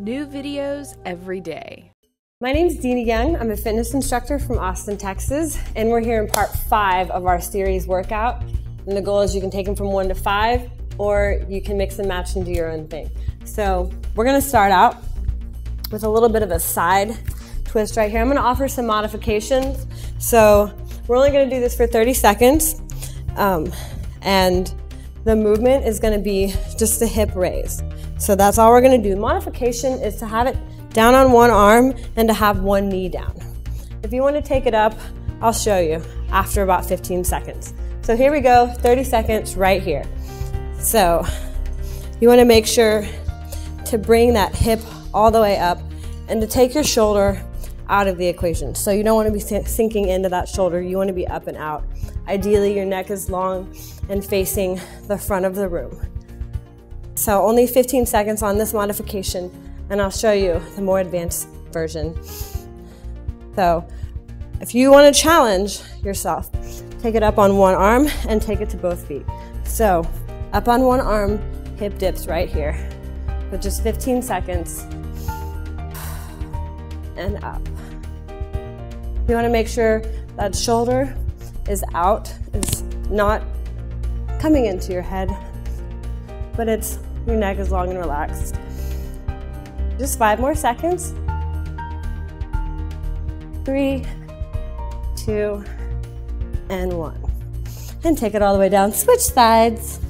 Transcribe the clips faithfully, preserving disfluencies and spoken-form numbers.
New videos every day. My name's Deena Young. I'm a fitness instructor from Austin, Texas, and we're here in part five of our series workout. And the goal is you can take them from one to five, or you can mix and match and do your own thing. So we're gonna start out with a little bit of a side twist right here. I'm gonna offer some modifications. So we're only gonna do this for thirty seconds, um, and the movement is gonna be just a hip raise. So that's all we're gonna do. Modification is to have it down on one arm and to have one knee down. If you want to take it up, I'll show you after about fifteen seconds. So here we go, thirty seconds right here. So you want to make sure to bring that hip all the way up and to take your shoulder out of the equation. So you don't want to be sinking into that shoulder, you want to be up and out. Ideally your neck is long and facing the front of the room. So only fifteen seconds on this modification, and I'll show you the more advanced version. So if you want to challenge yourself, take it up on one arm and take it to both feet. So up on one arm, hip dips right here with just fifteen seconds, and up. You want to make sure that shoulder is out, is not coming into your head, but it's your neck is long and relaxed. Just five more seconds. Three, two, and one. And take it all the way down, switch sides.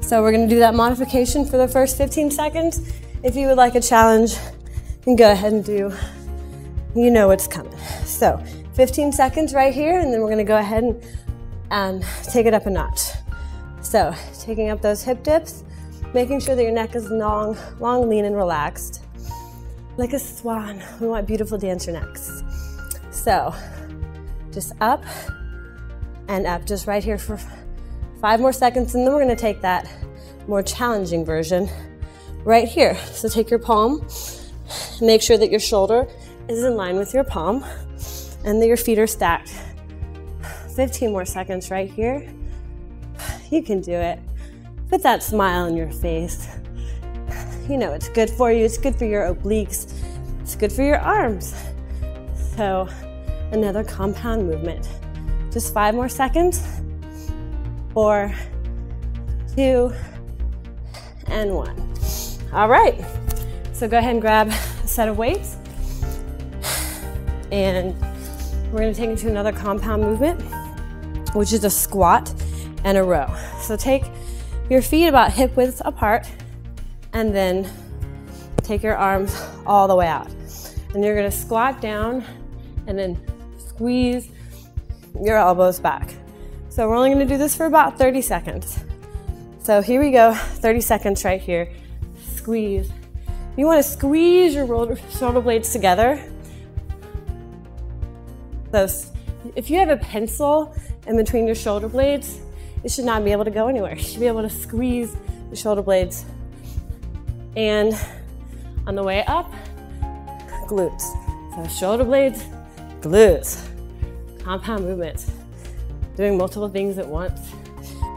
So we're gonna do that modification for the first fifteen seconds. If you would like a challenge, you can go ahead and do, you know what's coming. So fifteen seconds right here, and then we're gonna go ahead and um, take it up a notch. So taking up those hip dips, making sure that your neck is long, long, lean, and relaxed. Like a swan, we want beautiful dancer necks. So, just up and up, just right here for five more seconds, and then we're gonna take that more challenging version right here. So take your palm, make sure that your shoulder is in line with your palm, and that your feet are stacked. fifteen more seconds right here. You can do it. Put that smile on your face. You know it's good for you, it's good for your obliques, it's good for your arms. So another compound movement. Just five more seconds. Four, two, and one. All right, so go ahead and grab a set of weights. And we're gonna take it to another compound movement, which is a squat and a row. So take your feet about hip width apart, and then take your arms all the way out. And you're gonna squat down and then squeeze your elbows back. So we're only gonna do this for about thirty seconds. So here we go, thirty seconds right here. Squeeze. You wanna squeeze your shoulder blades together. So if you have a pencil in between your shoulder blades, it should not be able to go anywhere. You should be able to squeeze the shoulder blades. And on the way up, glutes. So shoulder blades, glutes. Compound movements. Doing multiple things at once.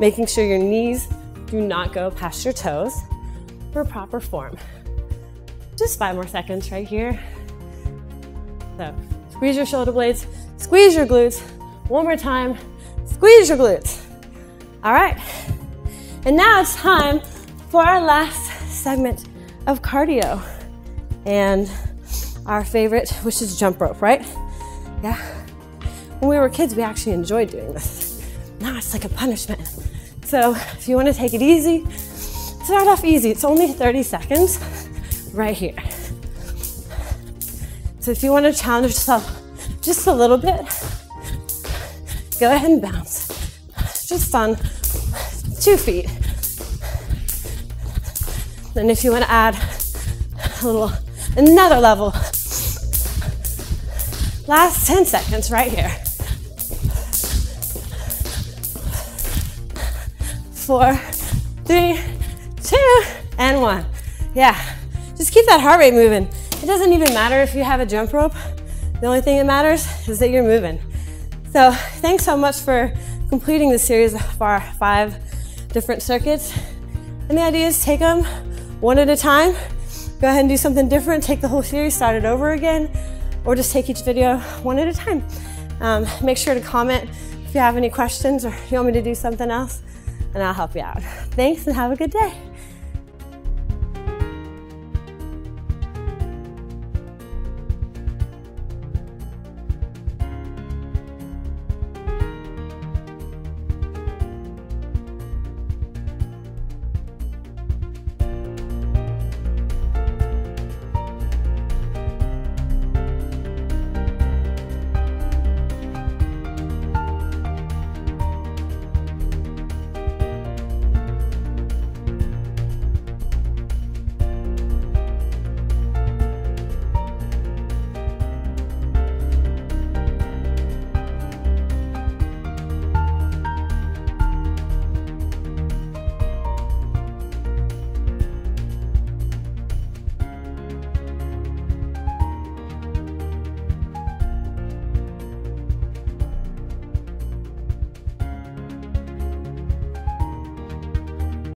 Making sure your knees do not go past your toes for proper form. Just five more seconds right here. So squeeze your shoulder blades, squeeze your glutes. One more time, squeeze your glutes. All right, and now it's time for our last segment of cardio and our favorite, which is jump rope, right? Yeah, when we were kids, we actually enjoyed doing this. Now it's like a punishment. So if you want to take it easy, start off easy. It's only thirty seconds right here. So if you want to challenge yourself just a little bit, go ahead and bounce. Just on two feet. And if you want to add a little, another level, last ten seconds right here. Four, three, two, and one. Yeah, just keep that heart rate moving. It doesn't even matter if you have a jump rope. The only thing that matters is that you're moving. So thanks so much for completing the series of our five different circuits. And the idea is take them one at a time go ahead and do something different, take the whole series, start it over again, or just take each video one at a time. Um, make sure to comment if you have any questions or you want me to do something else, and I'll help you out. Thanks and have a good day.